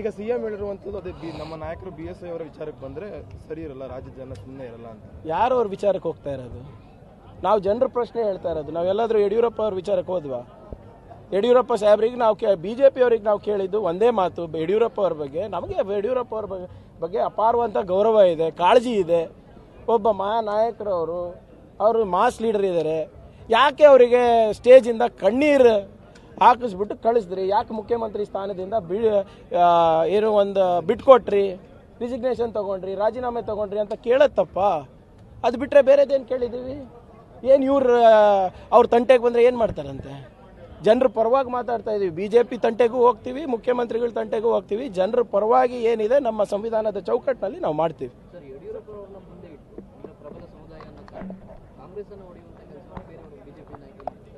ಈಗ ಸಿಎಂ ಹೇಳಿರುವಂತದ್ದು ಅದೇ ನಮ್ಮ ನಾಯಕರು ಬಿಎಸ್ಐ ಅವರ ವಿಚಾರಕ್ಕೆ ಬಂದ್ರೆ ಸರಿ ಇರಲ್ಲ, ರಾಜ್ಯದ ಜನ ಸುಮ್ಮನೆ ಇರಲ್ಲ ಅಂತ. ಯಾರು ಅವ್ರ ವಿಚಾರಕ್ಕೆ ಹೋಗ್ತಾ ಇರೋದು? ನಾವು ಜನರ ಪ್ರಶ್ನೆ ಹೇಳ್ತಾ ಇರೋದು. ನಾವೆಲ್ಲಾದ್ರೂ ಯಡಿಯೂರಪ್ಪ ಅವ್ರ ವಿಚಾರಕ್ಕೆ ಹೋದ್ವಾ? ಯಡಿಯೂರಪ್ಪ ಸಾಹೇಬ್ರಿಗೆ ನಾವು ಬಿಜೆಪಿ ಅವ್ರಿಗೆ ನಾವು ಕೇಳಿದ್ದು ಒಂದೇ ಮಾತು, ಯಡಿಯೂರಪ್ಪ ಅವ್ರ ಬಗ್ಗೆ ನಮಗೆ ಯಡಿಯೂರಪ್ಪ ಅವ್ರ ಬಗ್ಗೆ ಅಪಾರವಂತ ಗೌರವ ಇದೆ, ಕಾಳಜಿ ಇದೆ. ಒಬ್ಬ ಮಹಾನಾಯಕರವರು, ಅವರು ಮಾಸ್ ಲೀಡರ್ ಇದ್ದಾರೆ. ಯಾಕೆ ಅವರಿಗೆ ಸ್ಟೇಜಿಂದ ಕಣ್ಣೀರು ಹಾಕಿಸ್ಬಿಟ್ಟು ಕಳಿಸಿದ್ರಿ? ಯಾಕೆ ಮುಖ್ಯಮಂತ್ರಿ ಸ್ಥಾನದಿಂದ ಏನು ಒಂದು ಬಿಟ್ಕೊಟ್ರಿ, ರಿಸಿಗ್ನೇಷನ್ ತೊಗೊಂಡ್ರಿ, ರಾಜೀನಾಮೆ ತೊಗೊಂಡ್ರಿ ಅಂತ ಕೇಳತ್ತಪ್ಪ. ಅದು ಬಿಟ್ಟರೆ ಬೇರೆದೇನು ಕೇಳಿದ್ದೀವಿ? ಏನು ಇವ್ರು ಅವ್ರ ತಂಟೆಗೆ ಬಂದರೆ ಏನು ಮಾಡ್ತಾರಂತೆ? ಜನರ ಪರವಾಗಿ ಮಾತಾಡ್ತಾ ಇದ್ದೀವಿ. ಬಿಜೆಪಿ ತಂಟೆಗೂ ಹೋಗ್ತೀವಿ, ಮುಖ್ಯಮಂತ್ರಿಗಳ ತಂಟೆಗೂ ಹೋಗ್ತೀವಿ. ಜನರ ಪರವಾಗಿ ಏನಿದೆ ನಮ್ಮ ಸಂವಿಧಾನದ ಚೌಕಟ್ಟಿನಲ್ಲಿ ನಾವು ಮಾಡ್ತೀವಿ.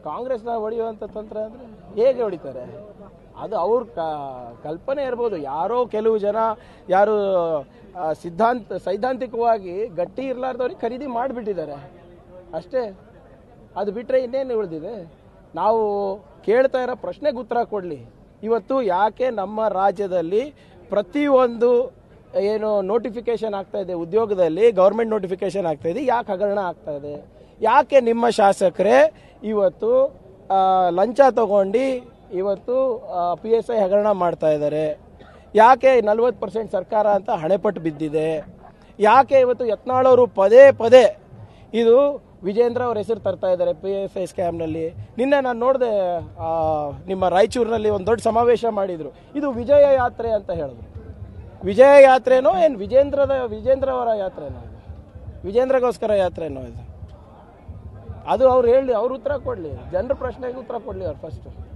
ಕಾಂಗ್ರೆಸ್ನ ಹೊಡೆಯುವಂಥ ತಂತ್ರ ಅಂದರೆ ಹೇಗೆ ಹೊಡಿತಾರೆ ಅದು ಅವ್ರ ಕಲ್ಪನೆ ಇರ್ಬೋದು. ಯಾರೋ ಕೆಲವು ಜನ ಯಾರು ಸೈದ್ಧಾಂತಿಕವಾಗಿ ಗಟ್ಟಿ ಇರಲಾರ್ದವ್ರಿಗೆ ಖರೀದಿ ಮಾಡಿಬಿಟ್ಟಿದ್ದಾರೆ ಅಷ್ಟೇ. ಅದು ಬಿಟ್ಟರೆ ಇನ್ನೇನು ಉಳಿದಿದೆ? ನಾವು ಕೇಳ್ತಾ ಇರೋ ಪ್ರಶ್ನೆಗೆ ಉತ್ತರ ಕೊಡಲಿ. ಇವತ್ತು ಯಾಕೆ ನಮ್ಮ ರಾಜ್ಯದಲ್ಲಿ ಪ್ರತಿಯೊಂದು ಏನು ನೋಟಿಫಿಕೇಷನ್ ಆಗ್ತಾಯಿದೆ, ಉದ್ಯೋಗದಲ್ಲಿ ಗೌರ್ಮೆಂಟ್ ನೋಟಿಫಿಕೇಷನ್ ಆಗ್ತಾಯಿದೆ, ಯಾಕೆ ಹಗರಣ ಆಗ್ತಾಯಿದೆ? ಯಾಕೆ ನಿಮ್ಮ ಶಾಸಕರೇ ಇವತ್ತು ಲಂಚ ತಗೊಂಡು ಇವತ್ತು PSI ಹಗರಣ ಮಾಡ್ತಾ ಇದ್ದಾರೆ? ಯಾಕೆ 40% ಸರ್ಕಾರ ಅಂತ ಹಣೆಪಟ್ಟು ಬಿದ್ದಿದೆ? ಯಾಕೆ ಇವತ್ತು ಯತ್ನಾಳವರು ಪದೇ ಪದೇ ಇದು ವಿಜೇಂದ್ರ ಅವ್ರ ಹೆಸರು ತರ್ತಾ ಇದ್ದಾರೆ PSI ಸ್ಕ್ಯಾಮ್ನಲ್ಲಿ? ನಿನ್ನೆ ನಾನು ನೋಡಿದೆ, ನಿಮ್ಮ ರಾಯಚೂರಿನಲ್ಲಿ ಒಂದು ದೊಡ್ಡ ಸಮಾವೇಶ ಮಾಡಿದರು. ಇದು ವಿಜಯ ಯಾತ್ರೆ ಅಂತ ಹೇಳಿದ್ರು. ವಿಜಯ ಯಾತ್ರೆನೋ ಏನು ವಿಜೇಂದ್ರ ಅವರ ಯಾತ್ರೆನೋ, ವಿಜೇಂದ್ರಗೋಸ್ಕರ ಯಾತ್ರೆನೋ ಇದು? ಅದು ಅವ್ರು ಹೇಳಿ, ಅವ್ರ ಉತ್ತರ ಕೊಡಲಿ, ಜನರ ಪ್ರಶ್ನೆಗೆ ಉತ್ತರ ಕೊಡಲಿ ಅವ್ರು ಫಸ್ಟು.